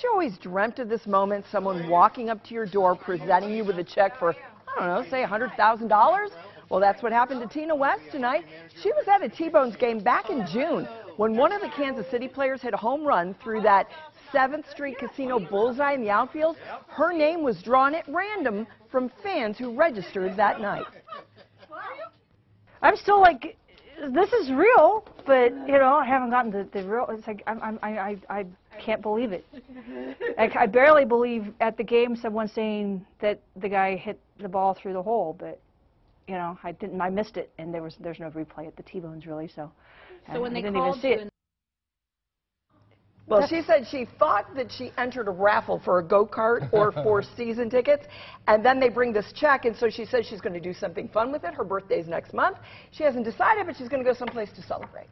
Haven't you always dreamt of this moment, someone walking up to your door, presenting you with a check for, I don't know, say $100,000? Well, that's what happened to Tina West tonight. She was at a T-Bones game back in June when one of the Kansas City players hit a home run through that 7th Street Casino bullseye in the outfield. Her name was drawn at random from fans who registered that night. I'm still like, this is real, but, you know, I haven't gotten the real, it's like, I can't believe it. Like, I barely believe at the game someone saying that the guy hit the ball through the hole, but, you know, I missed it, and there's no replay at the T-Bones, really, so. So when they didn't even see it. Well, she said she thought that she entered a raffle for a go-kart or for season tickets, and then they bring this check, and so she says she's going to do something fun with it. Her birthday's next month. She hasn't decided, but she's going to go someplace to celebrate.